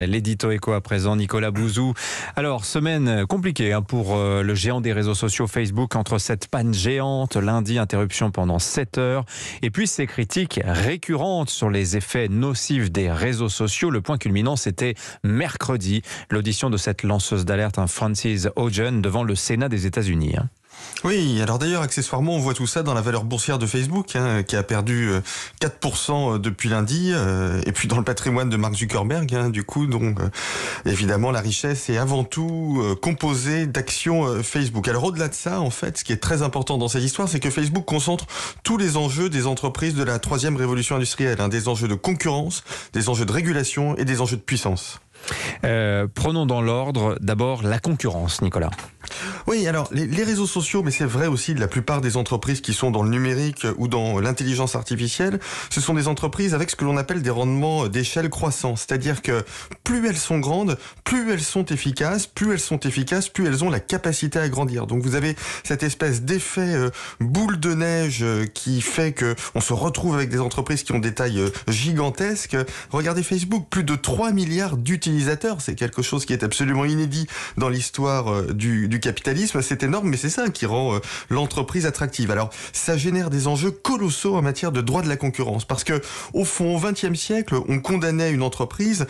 L'édito éco à présent, Nicolas Bouzou. Alors, semaine compliquée pour le géant des réseaux sociaux Facebook, entre cette panne géante, lundi, interruption pendant 7 heures, et puis ces critiques récurrentes sur les effets nocifs des réseaux sociaux. Le point culminant, c'était mercredi, l'audition de cette lanceuse d'alerte, Frances Haugen, devant le Sénat des États-Unis. Oui, alors d'ailleurs, accessoirement, on voit tout ça dans la valeur boursière de Facebook, qui a perdu 4% depuis lundi, et puis dans le patrimoine de Mark Zuckerberg, du coup, donc évidemment, la richesse est avant tout composée d'actions Facebook. Alors au-delà de ça, en fait, ce qui est très important dans cette histoire, c'est que Facebook concentre tous les enjeux des entreprises de la troisième révolution industrielle, des enjeux de concurrence, des enjeux de régulation et des enjeux de puissance. Prenons dans l'ordre d'abord la concurrence, Nicolas. Oui, alors les réseaux sociaux, mais c'est vrai aussi de la plupart des entreprises qui sont dans le numérique ou dans l'intelligence artificielle, ce sont des entreprises avec ce que l'on appelle des rendements d'échelle croissant. C'est-à-dire que plus elles sont grandes, plus elles sont efficaces, plus elles ont la capacité à grandir. Donc vous avez cette espèce d'effet boule de neige qui fait qu'on se retrouve avec des entreprises qui ont des tailles gigantesques. Regardez Facebook, plus de 3 milliards d'utilisateurs, c'est quelque chose qui est absolument inédit dans l'histoire du capitalisme, c'est énorme, mais c'est ça qui rend l'entreprise attractive. Alors, ça génère des enjeux colossaux en matière de droit de la concurrence, parce que au fond, au XXe siècle, on condamnait une entreprise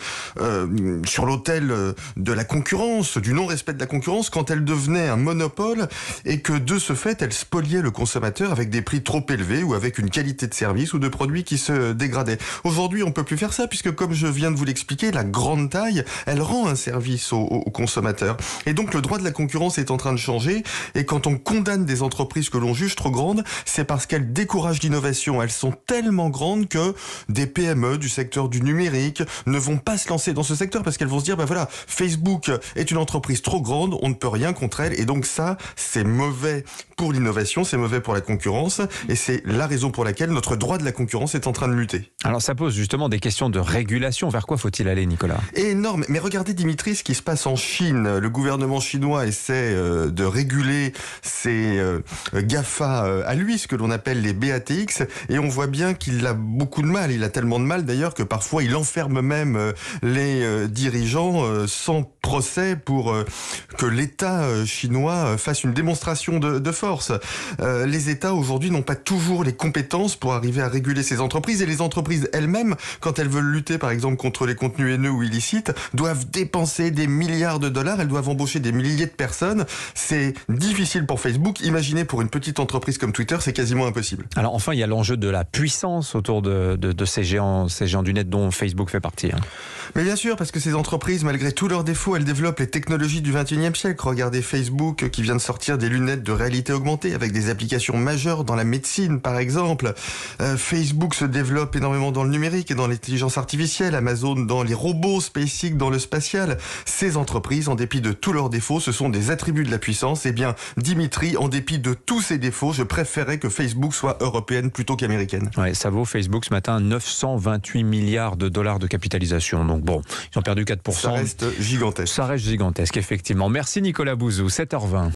sur l'autel de la concurrence, du non-respect de la concurrence, quand elle devenait un monopole et que de ce fait, elle spoliait le consommateur avec des prix trop élevés ou avec une qualité de service ou de produits qui se dégradaient. Aujourd'hui, on peut plus faire ça, puisque comme je viens de vous l'expliquer, la grande taille, elle rend un service aux consommateurs. Et donc, le droit de la concurrence est en train de changer, et quand on condamne des entreprises que l'on juge trop grandes, c'est parce qu'elles découragent l'innovation. Elles sont tellement grandes que des PME du secteur du numérique ne vont pas se lancer dans ce secteur parce qu'elles vont se dire, voilà, Facebook est une entreprise trop grande, on ne peut rien contre elle, et donc ça, c'est mauvais pour l'innovation, c'est mauvais pour la concurrence, et c'est la raison pour laquelle notre droit de la concurrence est en train de muter. Alors ça pose justement des questions de régulation. Vers quoi faut-il aller, Nicolas? Énorme, mais regardez, Dimitri, ce qui se passe en Chine. Le gouvernement chinois essaie de réguler ces GAFA à lui, ce que l'on appelle les BATX, et on voit bien qu'il a beaucoup de mal. Il a tellement de mal d'ailleurs que parfois il enferme même les dirigeants sans procès pour que l'État chinois fasse une démonstration de force. Les États aujourd'hui n'ont pas toujours les compétences pour arriver à réguler ces entreprises, et les entreprises elles-mêmes, quand elles veulent lutter par exemple contre les contenus haineux ou illicites, doivent dépenser des milliards de dollars, elles doivent embaucher des milliers de personnes. C'est difficile pour Facebook. Imaginez pour une petite entreprise comme Twitter, c'est quasiment impossible. Alors enfin, il y a l'enjeu de la puissance autour de ces géants du net dont Facebook fait partie. Mais bien sûr, parce que ces entreprises, malgré tous leurs défauts, elles développent les technologies du 21e siècle. Regardez Facebook qui vient de sortir des lunettes de réalité augmentée avec des applications majeures dans la médecine, par exemple. Facebook se développe énormément dans le numérique et dans l'intelligence artificielle. Amazon dans les robots, SpaceX dans le spatial. Ces entreprises, en dépit de tous leurs défauts, ce sont des attributs de la puissance. Eh bien, Dimitri, en dépit de tous ses défauts, je préférais que Facebook soit européenne plutôt qu'américaine. Ouais, ça vaut Facebook ce matin 928 milliards de dollars de capitalisation. Donc bon, ils ont perdu 4%. Ça reste gigantesque. Ça reste gigantesque, effectivement. Merci Nicolas Bouzou, 7h20.